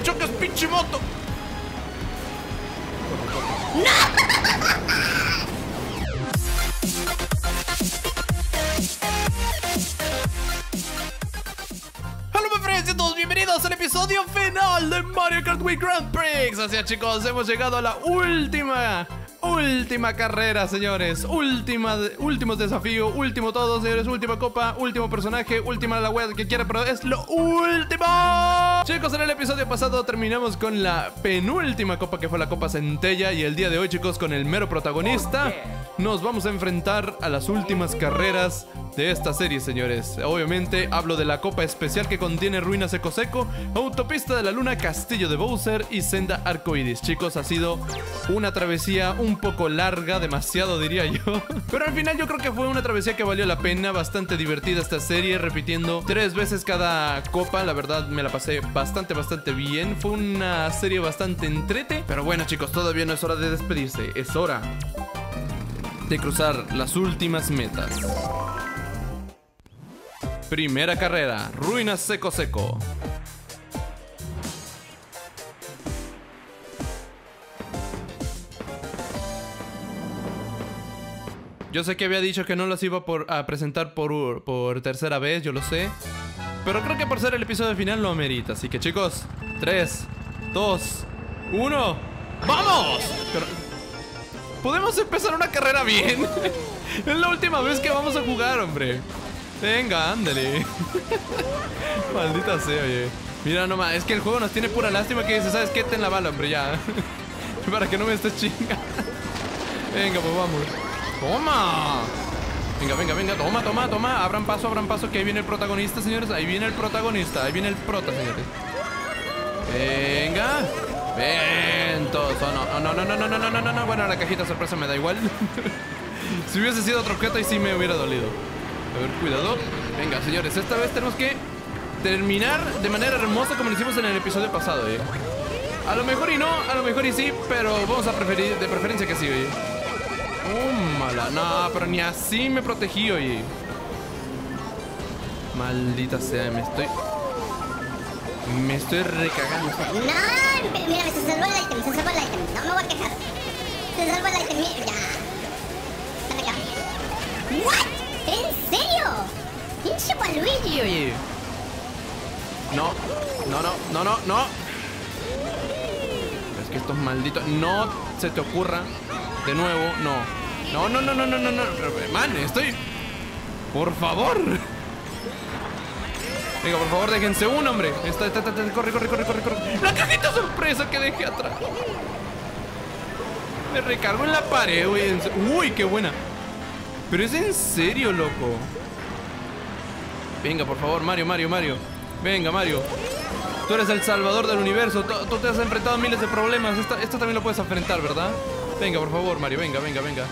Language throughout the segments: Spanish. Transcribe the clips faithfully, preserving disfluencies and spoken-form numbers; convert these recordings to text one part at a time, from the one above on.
le chocas, pinche moto. Hola, my friends, y todos bienvenidos al episodio final de Mario Kart Wii Grand Prix. Así es, chicos, hemos llegado a la última... Última carrera, señores. Última, último desafío, último todo, señores. Última copa, último personaje, última la web que quiera, pero es lo último. Chicos, en el episodio pasado terminamos con la penúltima copa, que fue la Copa Centella. Y el día de hoy, chicos, con el mero protagonista, nos vamos a enfrentar a las últimas carreras de esta serie, señores. Obviamente hablo de la copa especial, que contiene Ruina Seco Seco, Autopista de la Luna, Castillo de Bowser y Senda Arcoiris. Chicos, ha sido una travesía un poco larga, demasiado diría yo, pero al final yo creo que fue una travesía que valió la pena. Bastante divertida esta serie, repitiendo tres veces cada copa. La verdad me la pasé bastante, bastante bien. Fue una serie bastante entrete. Pero bueno, chicos, todavía no es hora de despedirse. Es hora de cruzar las últimas metas. Primera carrera, Ruina Seco Seco. Yo sé que había dicho que no los iba por, a presentar por, por tercera vez, yo lo sé. Pero creo que por ser el episodio final lo amerita. Así que, chicos, tres, dos, uno, ¡vamos! Pero, ¿podemos empezar una carrera bien? Es la última vez que vamos a jugar, hombre. Venga, ándale. Maldita sea, oye. Mira nomás, es que el juego nos tiene pura lástima, que dice, ¿sabes qué? Ten la bala, hombre, ya. Para que no me estés chingando. Venga, pues vamos. ¡Toma! Venga, venga, venga, toma, toma, toma. Abran paso, abran paso, que ahí viene el protagonista, señores. Ahí viene el protagonista, ahí viene el prota, señores. Venga. Ventos. Oh, no, no, no, no, no, no, no, no, no. Bueno, la cajita sorpresa me da igual. Si hubiese sido otro objeto, ahí sí me hubiera dolido. A ver, cuidado. Venga, señores, esta vez tenemos que terminar de manera hermosa, como lo hicimos en el episodio pasado, ¿eh? A lo mejor y no, a lo mejor y sí, pero vamos a preferir, de preferencia que sí, oye. Oh, mala. No, pero ni así me protegí, oye. Maldita sea, me estoy... Me estoy recagando. No, mira, se salvó el item, se salvó el item. No me voy a quejar. Se salvó el item, mira. Ya. Dame acá. ¿What? ¿En serio? ¡Pinche Waluigi, oye! No, no, no, no, no, no. Es que estos malditos... No se te ocurra. De nuevo, no. No, no, no, no, no, no, no. Man, estoy... Por favor. Venga, por favor, déjense un, hombre. Está, está, está, está. Corre, corre, corre, corre, corre. ¡La cajita sorpresa que dejé atrás! Me recargo en la pared, güey. ¡Uy, qué buena! Pero es en serio, loco. Venga, por favor, Mario, Mario, Mario. Venga, Mario. Tú eres el salvador del universo. Tú, tú te has enfrentado a miles de problemas. Esto, esto también lo puedes enfrentar, ¿verdad? Venga, por favor, Mario. Venga, venga, venga.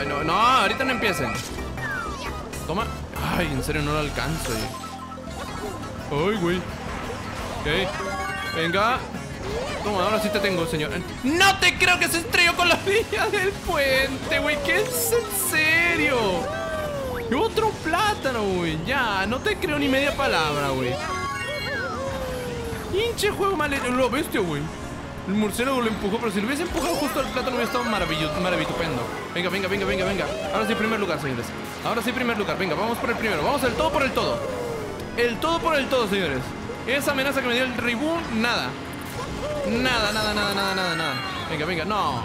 Ay, no, no, ahorita no empiecen. Toma. Ay, en serio, no lo alcanzo. Ay, güey. Ok. Venga. Toma, ahora sí te tengo, señor. No te creo que se estrelló con la vía del puente, güey. ¿Qué es en serio? Y otro plátano, güey. Ya, no te creo ni media palabra, güey. Pinche juego mal. Lo bestia, güey. El murciélago lo empujó, pero si lo hubiese empujado justo al plátano hubiera estado maravilloso, maravitupendo. Venga, venga, venga, venga, venga. Ahora sí, primer lugar, señores. Ahora sí, primer lugar. Venga, vamos por el primero. Vamos al todo por el todo. El todo por el todo, señores. Esa amenaza que me dio el Ribbon, nada. Nada, nada, nada, nada, nada, nada. Venga, venga, no.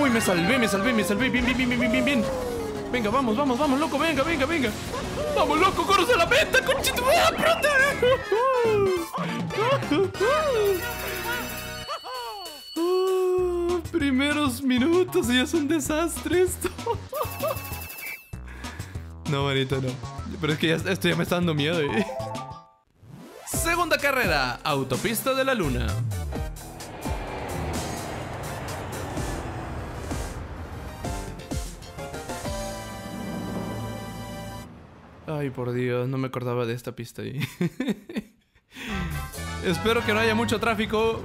Uy, me salvé, me salvé, me salvé. Bien, bien, bien, bien, bien, bien. Venga, vamos, vamos, vamos, loco, venga, venga, venga. Vamos, loco, corre a la venta, conchito. ¡Ah, pronto! Oh, primeros minutos y es un desastre esto. No, bonito, no. Pero es que ya, esto ya me está dando miedo, ¿eh? Segunda carrera, Autopista de la Luna. Ay, por Dios, no me acordaba de esta pista ahí. Espero que no haya mucho tráfico.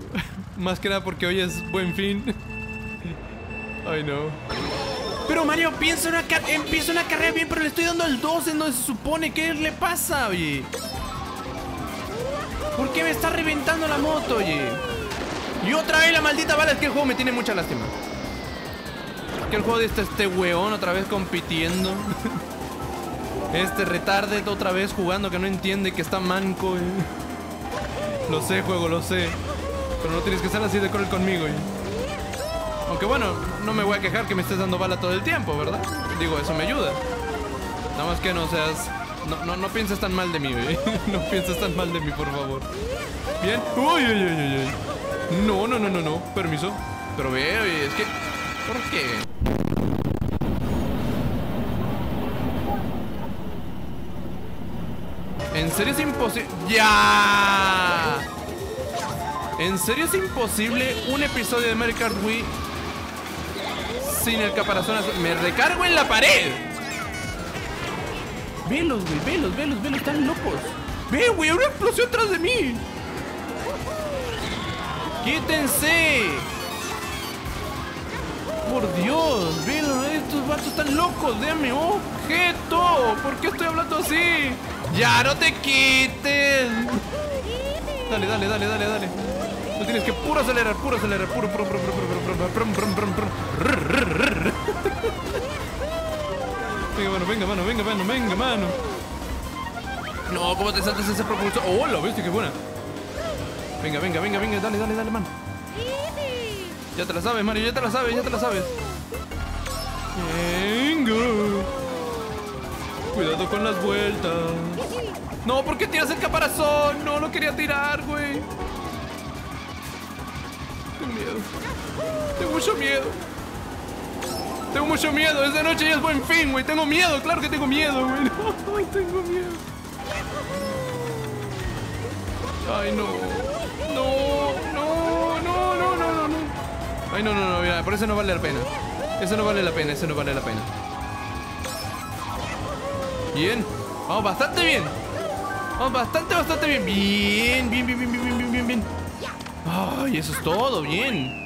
Más que nada porque hoy es buen fin. Ay, no. Pero Mario, piensa una empieza una carrera bien, pero le estoy dando el dos en donde se supone. ¿Qué le pasa, oye? ¿Por qué me está reventando la moto, oye? Y otra vez la maldita bala. Es que el juego me tiene mucha lástima. Es que el juego de este, este weón otra vez compitiendo. Este retarded otra vez jugando que no entiende que está manco, eh. Lo sé, juego, lo sé. Pero no tienes que estar así de cruel conmigo, eh. Aunque bueno, no me voy a quejar que me estés dando bala todo el tiempo, ¿verdad? Digo, eso me ayuda. Nada más que no seas... No, no, no pienses tan mal de mí, eh. No pienses tan mal de mí, por favor. Bien. Uy, uy, uy, uy, uy. No, no, no, no, no. Permiso. Pero veo, oye, es que... ¿Por qué? ¿En serio es imposible? ¡Ya! ¿En serio es imposible un episodio de Mario Kart Wii sin el caparazón azul? ¡Me recargo en la pared! Velos, güey, velos, velos, velos, están locos. ¡Ve, güey! ¡Una explosión tras de mí! ¡Quítense! ¡Por Dios! ¡Velos! ¡Estos vatos están locos! ¡Déjame objeto! ¿Por qué estoy hablando así? ¡Ya no te quites! Dale, dale, dale, dale, dale. Tú tienes que puro acelerar, puro acelerar, puro, puro, puro, puro, puro, puro, puro, puro. Venga, mano, venga, mano, venga, mano, venga, mano. No, ¿cómo te saltas ese propulsor? ¡Oh, lo viste, qué buena! Venga, venga, venga, venga, dale, dale, dale, mano. Ya te la sabes, Mario, ya te la sabes, ya te la sabes. Venga. Cuidado con las vueltas. No, ¿por qué tiras el caparazón? No lo quería tirar, güey. Tengo miedo. Tengo mucho miedo. Tengo mucho miedo. Esta noche ya es buen fin, güey. Tengo miedo, claro que tengo miedo, güey. No, tengo miedo. Ay, no. No, no, no, no, no, no. Ay, no, no, no, mira, por eso no vale la pena. Eso no vale la pena, eso no vale la pena. Bien, vamos bastante bien. Vamos bastante, bastante bien. Bien, bien, bien, bien, bien, bien, bien, bien. Ay, eso es todo, bien.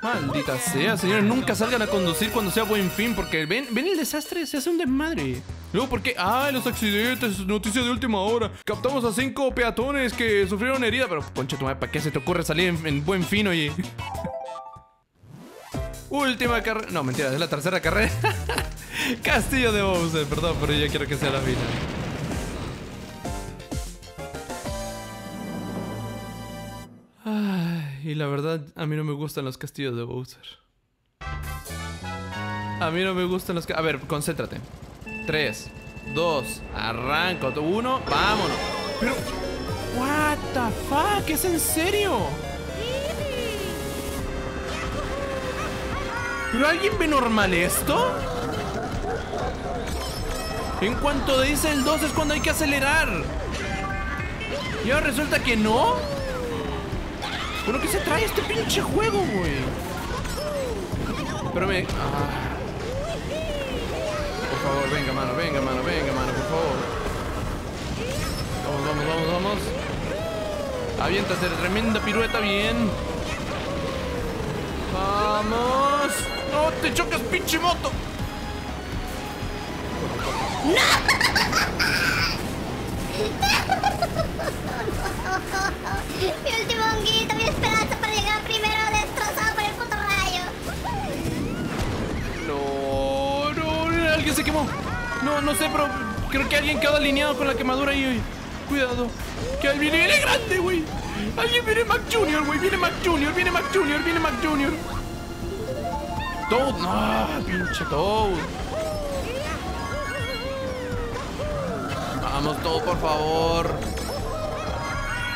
Maldita sea, señores, nunca salgan a conducir cuando sea buen fin. Porque ven, ven el desastre, se hace un desmadre. Luego, ¿por qué? Ah, los accidentes, noticias de última hora. Captamos a cinco peatones que sufrieron herida. Pero, concha tu madre, ¿para qué se te ocurre salir en, en buen fin, oye? Última carrera. No, mentira, es la tercera carrera. Castillo de Bowser, perdón, pero yo quiero que sea la final. Ay, y la verdad, a mí no me gustan los castillos de Bowser. A mí no me gustan los... A ver, concéntrate. Tres, dos, arranco. Uno, vámonos. Pero... What the fuck, ¿es en serio? ¿Pero alguien ve normal esto? En cuanto dice el dos es cuando hay que acelerar. Y ahora resulta que no. ¿Por qué se trae este pinche juego, güey? Pero me... Ah. Por favor, venga, mano, venga, mano, venga, mano, por favor. Vamos, vamos, vamos, vamos. Aviéntate, tremenda pirueta, bien. Vamos. No te chocas, pinche moto. ¡No! Mi último honguito, mi esperanza para llegar primero destrozado por el puto rayo. No, no, no, alguien se quemó. No, no sé, pero creo que alguien quedó alineado con la quemadura ahí. Cuidado, que alguien viene grande, güey. Alguien viene Mac Junior, güey. Viene Mac Junior, viene Mac Junior, viene Mac Junior. Toad, no, pinche Toad. Vamos todo, por favor.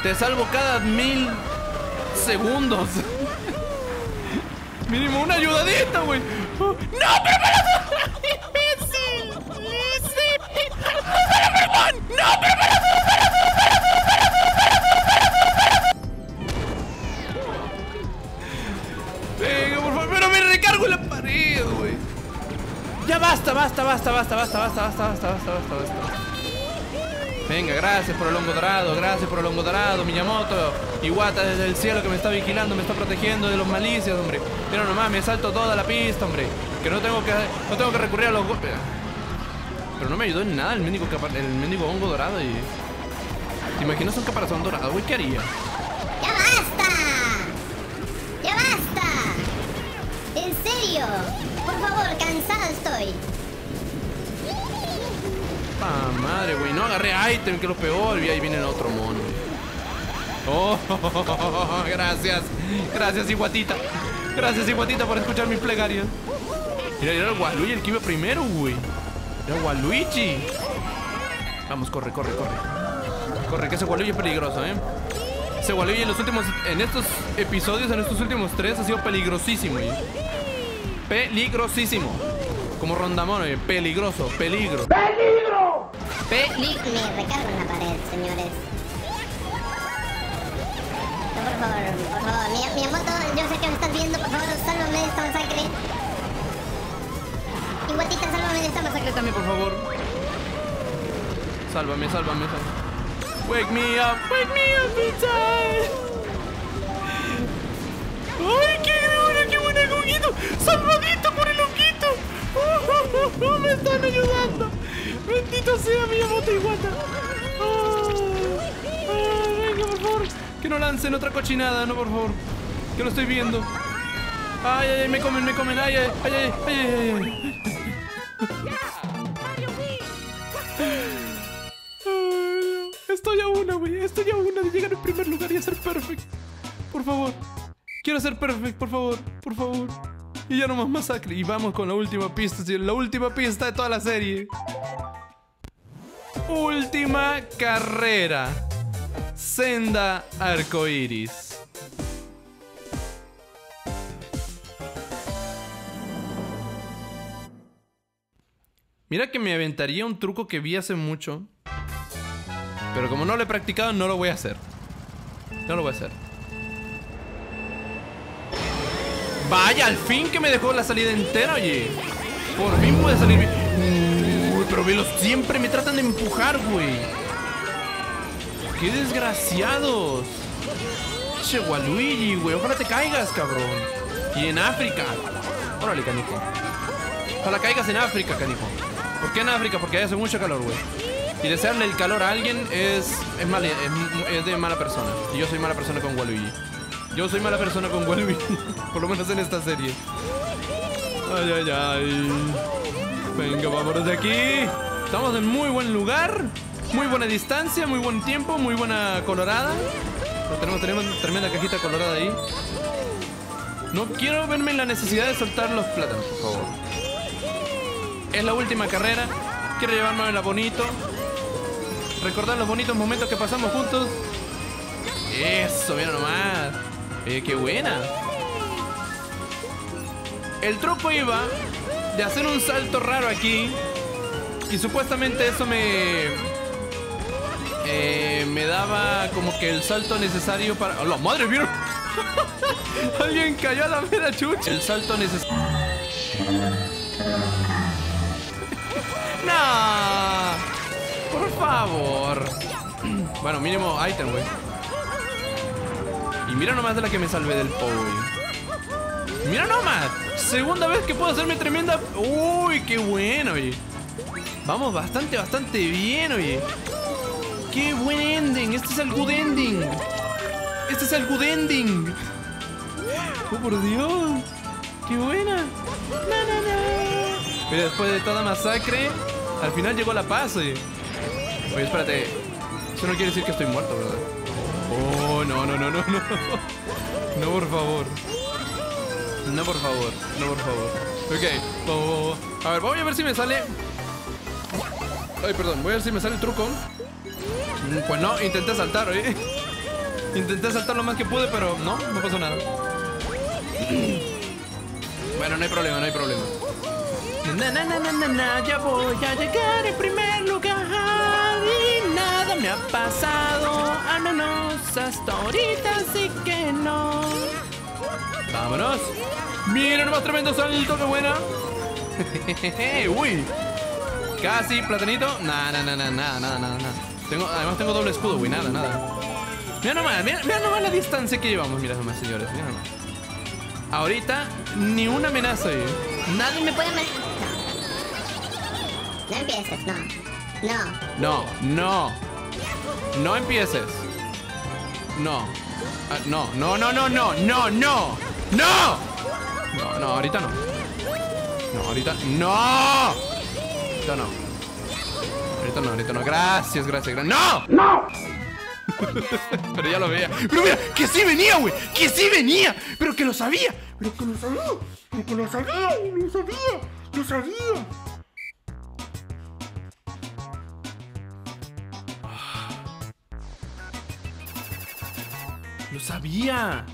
Te salvo cada mil segundos. Mínimo una ayudadita, güey. ¡No, pero para su... ¡No, pero para su... Venga, por favor, pero me recargo en la pared, güey. Ya basta, basta, basta, basta, basta, basta, basta, basta, basta, basta, basta. Venga, gracias por el hongo dorado, gracias por el hongo dorado, Miyamoto. Iwata desde el cielo que me está vigilando, me está protegiendo de los malicias, hombre. Mira nomás, me salto toda la pista, hombre. Que no tengo que, no tengo que recurrir a los golpes. Pero no me ayudó en nada el mendigo, el mendigo hongo dorado. Y... ¿Te imaginas un caparazón dorado, güey? ¿Qué haría? ¡Ya basta! ¡Ya basta! ¡En serio! Por favor, cansado estoy. ¡Ah, madre, güey! No agarré item, que es lo peor. Y ahí viene el otro mono. ¡Oh! ¡Gracias! ¡Gracias, Iwatita! ¡Gracias, Iwatita, por escuchar mis plegarias! Mira, era el Waluigi el que iba primero, güey. Era Waluigi. Vamos, corre, corre, corre. Corre, que ese Waluigi es peligroso, ¿eh? Ese Waluigi en los últimos... En estos episodios, en estos últimos tres, ha sido peligrosísimo, güey. Peligrosísimo. Como Rondamón, güey. Peligroso, peligro. ¡Peligro! Peli... Me recargo en la pared, señores. No, por favor, por favor. Miyamoto, yo sé que me estás viendo. Por favor, sálvame de esta masacre. Guatita, sálvame de esta masacre también, por favor. Sálvame, sálvame, sálvame. Wake me up, wake me up, inside. ¡Ay, qué bueno, qué bueno el honguito! ¡Salvadito por el honguito! ¡Oh, oh, oh! ¡Me están ayudando! ¡Bendito sea Miyamoto y Iwata! Oh, oh, ¡venga, por favor! Que no lancen otra cochinada, no, por favor. Que lo estoy viendo. ¡Ay, ay, ay! ¡Me comen, me comen! ¡Ay, ay, ay, ay, ay! ay, ay. Estoy a una, güey. Estoy a una de llegar en primer lugar y hacer perfect. Por favor. Quiero hacer perfect, por favor. Por favor. Y ya no más masacre. Y vamos con la última pista. La última pista de toda la serie. Última carrera. Senda arcoíris. Mira que me aventaría un truco que vi hace mucho. Pero como no lo he practicado, no lo voy a hacer. No lo voy a hacer. Vaya, al fin que me dejó la salida entera, oye. Por fin pude salir bien. Uy, pero velos, siempre me tratan de empujar, güey. ¡Qué desgraciados! Che, Waluigi, güey. Ojalá te caigas, cabrón. Y en África. Órale, canijo. Ojalá caigas en África, canijo. ¿Por qué en África? Porque ahí hace mucho calor, güey. Y desearle el calor a alguien es es, mal, es es de mala persona. Y yo soy mala persona con Waluigi. Yo soy mala persona con Waluigi. Por lo menos en esta serie. Ay, ay, ay. Venga, vámonos de aquí. Estamos en muy buen lugar. Muy buena distancia, muy buen tiempo. Muy buena colorada. Tenemos, tenemos una tremenda cajita colorada ahí. No quiero verme en la necesidad de soltar los plátanos, por favor. Es la última carrera. Quiero llevármela bonito. Recordar los bonitos momentos que pasamos juntos. Eso, mira nomás. Eh, qué buena. El truco iba de hacer un salto raro aquí. Y supuestamente eso me... Eh, me daba como que el salto necesario para... ¡Oh, la madre, vieron! Alguien cayó a la vera, chucha. El salto necesario... ¡No! Por favor. Bueno, mínimo item, güey. Y mira nomás de la que me salvé del po, güey. Mira nomás. Segunda vez que puedo hacerme tremenda. Uy, qué bueno, güey. Vamos bastante, bastante bien, oye. Qué buen ending. Este es el good ending. Este es el good ending. Oh, por Dios. Qué buena. Na, na, na. Pero después de toda masacre, al final llegó la paz, oye. Oye, espérate. Eso no quiere decir que estoy muerto, ¿verdad? Oh, no, no, no, no, no. No, por favor. No, por favor. No, por favor. Ok. Vamos, vamos, vamos. A ver, voy a ver si me sale... Ay, perdón. Voy a ver si me sale el truco. Pues no, intenté saltar, ¿eh? Intenté saltar lo más que pude, pero no, no pasó nada. Bueno, no hay problema, no hay problema. Na, na, na, na, na, na, ya voy a llegar en primer lugar. Me ha pasado a menos hasta ahorita, así que no. Vámonos. Miren, más tremendo salto, qué buena. Uy, casi platanito. Nada, nada, nada, nada, nada, nada. Tengo, además tengo doble escudo, güey, nada, nada. Mira nomás, mira, mira nomás la distancia que llevamos, mira nomás, señores, mira nomás. Ahorita ni una amenaza, güey. Nadie me puede amenazar. No. No empieces, no. No. No, no. No empieces. No. Ah, no, no, no, no, no, no, no. ¡No! No, no, ahorita no. No, ahorita... ¡No! Ahorita no. Ahorita no, ahorita no. Gracias, gracias, gracias. ¡No! ¡No! Pero ya lo veía. ¡Pero mira! ¡Que sí venía, güey! ¡Que sí venía! ¡Pero que lo sabía! ¡Pero que lo sabía! ¡Pero que lo sabía! ¡Lo sabía! ¡Lo sabía! ¡Lo sabía!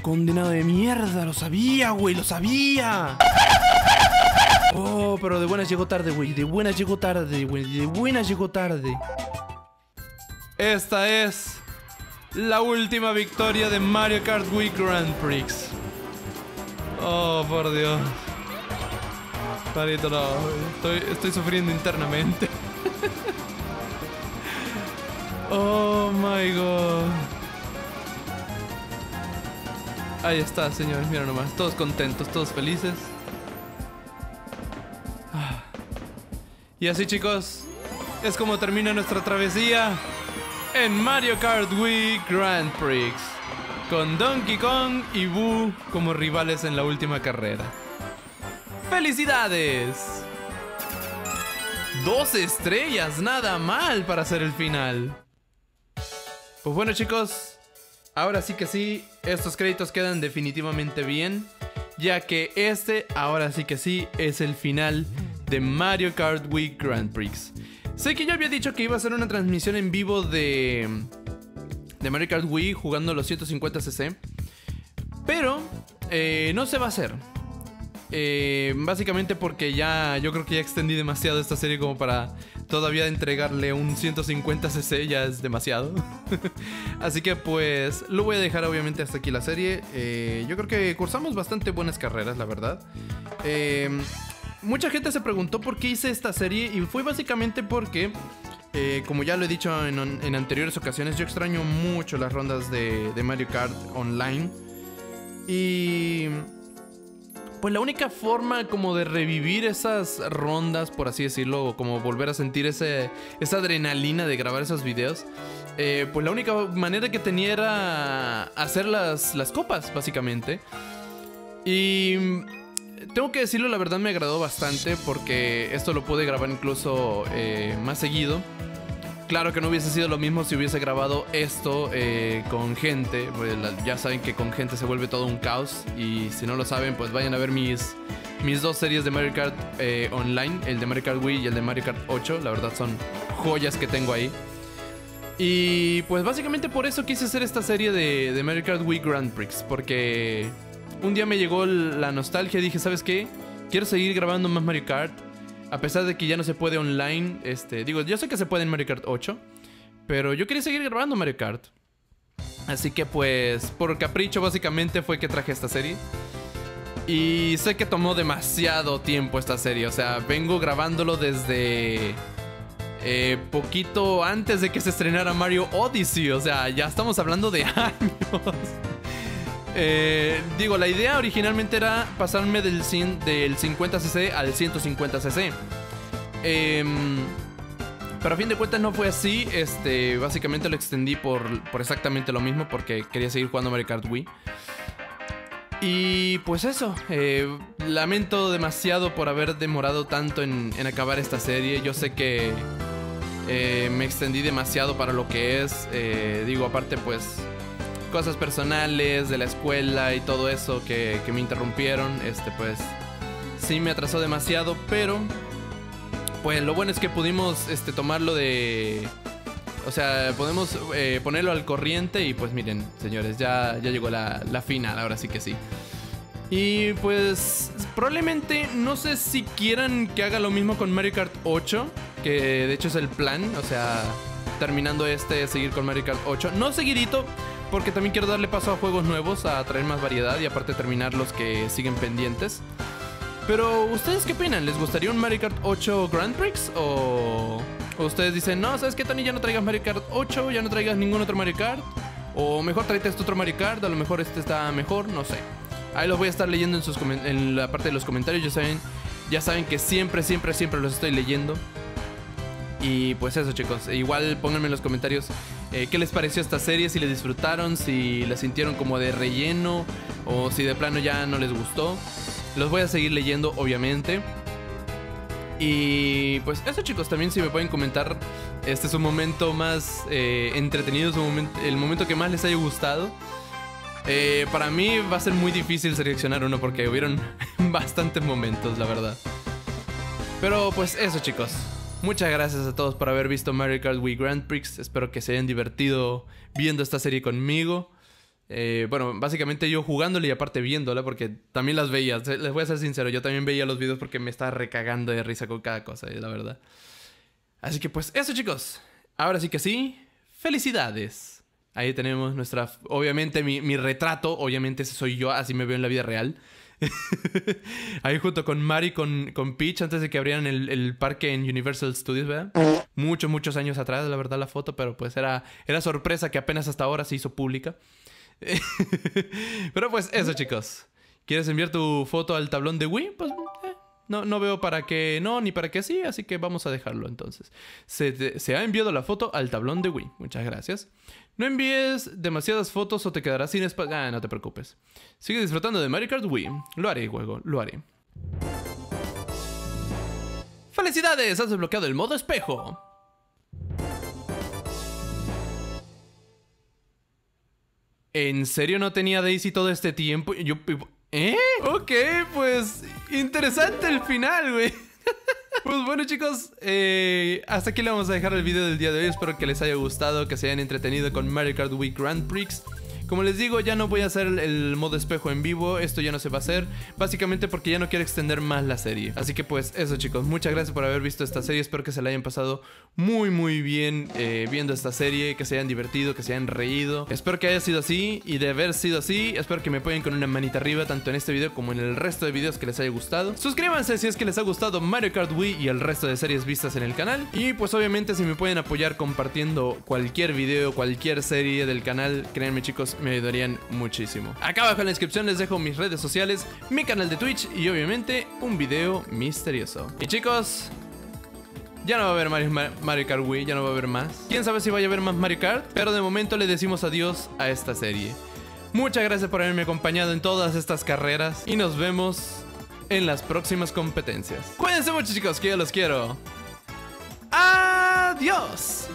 Condenado de mierda, lo sabía, güey, lo sabía. Oh, pero de buenas llegó tarde, güey. De buenas llegó tarde, güey. De buenas llegó tarde. Esta es la última victoria de Mario Kart Wii Grand Prix. Oh, por Dios. Marito, no. Estoy, estoy sufriendo internamente. Oh, my God. Ahí está, señores, mira nomás. Todos contentos, todos felices. Y así, chicos, es como termina nuestra travesía en Mario Kart Wii Grand Prix, con Donkey Kong y Boo como rivales en la última carrera. ¡Felicidades! Dos estrellas, nada mal para hacer el final. Pues bueno, chicos, ahora sí que sí, estos créditos quedan definitivamente bien, ya que este, ahora sí que sí, es el final de Mario Kart Wii Grand Prix. Sé que yo había dicho que iba a hacer una transmisión en vivo de, de Mario Kart Wii jugando los ciento cincuenta cc, pero eh, no se va a hacer. Eh, básicamente porque ya, yo creo que ya extendí demasiado esta serie como para todavía entregarle un ciento cincuenta cc, ya es demasiado. Así que pues lo voy a dejar obviamente hasta aquí la serie. Eh, yo creo que cursamos bastante buenas carreras, la verdad. Eh, mucha gente se preguntó por qué hice esta serie y fue básicamente porque, eh, como ya lo he dicho en, en anteriores ocasiones, yo extraño mucho las rondas de, de Mario Kart online. Y... pues la única forma como de revivir esas rondas, por así decirlo, como volver a sentir ese, esa adrenalina de grabar esos videos, eh, pues la única manera que tenía era hacer las, las copas, básicamente. Y tengo que decirlo, la verdad me agradó bastante porque esto lo pude grabar incluso eh, más seguido. Claro que no hubiese sido lo mismo si hubiese grabado esto eh, con gente. Pues ya saben que con gente se vuelve todo un caos. Y si no lo saben, pues vayan a ver mis, mis dos series de Mario Kart eh, online. El de Mario Kart Wii y el de Mario Kart ocho. La verdad son joyas que tengo ahí. Y pues básicamente por eso quise hacer esta serie de, de Mario Kart Wii Grand Prix. Porque un día me llegó la nostalgia y dije, ¿sabes qué? Quiero seguir grabando más Mario Kart. A pesar de que ya no se puede online, este, digo, yo sé que se puede en Mario Kart ocho, pero yo quería seguir grabando Mario Kart. Así que pues, por capricho básicamente fue que traje esta serie. Y sé que tomó demasiado tiempo esta serie, o sea, vengo grabándolo desde eh, poquito antes de que se estrenara Mario Odyssey, o sea, ya estamos hablando de años. Eh, digo, la idea originalmente era pasarme del, cien, del cincuenta cc al ciento cincuenta cc, eh, pero a fin de cuentas no fue así. Este, básicamente lo extendí por, por exactamente lo mismo, porque quería seguir jugando Mario Kart Wii. Y pues eso, eh, lamento demasiado por haber demorado tanto en, en acabar esta serie. Yo sé que eh, me extendí demasiado para lo que es. eh, Digo, aparte pues cosas personales de la escuela y todo eso que, que me interrumpieron, este pues sí me atrasó demasiado, pero pues lo bueno es que pudimos este tomarlo de, o sea, podemos eh, ponerlo al corriente. Y pues miren, señores, ya, ya llegó la, la final, ahora sí que sí. Y pues probablemente, no sé si quieran que haga lo mismo con Mario Kart ocho, que de hecho es el plan, o sea, terminando este, seguir con Mario Kart ocho, no seguidito, porque también quiero darle paso a juegos nuevos, a traer más variedad y aparte terminar los que siguen pendientes. Pero, ¿ustedes qué opinan? ¿Les gustaría un Mario Kart ocho Grand Prix? ¿O ustedes dicen, no, sabes qué, Tony, ya no traigas Mario Kart ocho, ya no traigas ningún otro Mario Kart? O mejor tráete este otro Mario Kart, a lo mejor este está mejor, no sé. Ahí los voy a estar leyendo en, sus en la parte de los comentarios, ya saben, ya saben que siempre, siempre, siempre los estoy leyendo. Y pues eso, chicos, igual pónganme en los comentarios eh, qué les pareció esta serie, si les disfrutaron, si la sintieron como de relleno o si de plano ya no les gustó. Los voy a seguir leyendo, obviamente. Y pues eso, chicos, también si me pueden comentar, este es un momento más eh, entretenido, es un momento, el momento que más les haya gustado. Eh, para mí va a ser muy difícil seleccionar uno porque hubieron bastantes momentos, la verdad. Pero pues eso, chicos. Muchas gracias a todos por haber visto Mario Kart Wii Grand Prix. Espero que se hayan divertido viendo esta serie conmigo. Eh, bueno, básicamente yo jugándola y aparte viéndola porque también las veía. Les voy a ser sincero, yo también veía los videos porque me estaba recagando de risa con cada cosa, eh, la verdad. Así que pues eso, chicos. Ahora sí que sí, felicidades. Ahí tenemos nuestra... Obviamente mi, mi retrato, obviamente ese soy yo, así me veo en la vida real. Ahí junto con Mari, con, con Peach, antes de que abrieran el, el parque en Universal Studios, ¿verdad? Muchos, muchos años atrás, la verdad, la foto, pero pues era, era sorpresa que apenas hasta ahora se hizo pública. Pero pues eso, chicos. ¿Quieres enviar tu foto al tablón de Wii? Pues... Eh. No, no veo para qué no, ni para qué sí, así que vamos a dejarlo entonces. Se, se ha enviado la foto al tablón de Wii. Muchas gracias. No envíes demasiadas fotos o te quedarás sin espacio. Ah, no te preocupes. Sigue disfrutando de Mario Kart Wii. Lo haré, juego, lo haré. ¡Felicidades! Has desbloqueado el modo espejo. ¿En serio no tenía Daisy todo este tiempo? Yo... ¿Eh? Ok, pues interesante el final, güey. Pues bueno, chicos, eh, hasta aquí le vamos a dejar el video del día de hoy. Espero que les haya gustado, que se hayan entretenido con Mario Kart Wii Grand Prix. Como les digo, ya no voy a hacer el modo espejo en vivo. Esto ya no se va a hacer, básicamente porque ya no quiero extender más la serie. Así que pues eso, chicos, muchas gracias por haber visto esta serie. Espero que se la hayan pasado muy muy bien eh, viendo esta serie, que se hayan divertido, que se hayan reído. Espero que haya sido así, y de haber sido así, espero que me apoyen con una manita arriba, tanto en este video como en el resto de videos que les haya gustado. Suscríbanse si es que les ha gustado Mario Kart Wii y el resto de series vistas en el canal. Y pues obviamente si me pueden apoyar compartiendo cualquier video, cualquier serie del canal, créanme, chicos, me ayudarían muchísimo. Acá abajo en la descripción les dejo mis redes sociales, mi canal de Twitch y obviamente un video misterioso. Y chicos, ya no va a haber Mario, Mario Kart Wii, ya no va a haber más. Quién sabe si vaya a haber más Mario Kart, pero de momento le decimos adiós a esta serie. Muchas gracias por haberme acompañado en todas estas carreras y nos vemos en las próximas competencias. Cuídense mucho, chicos, que yo los quiero. Adiós.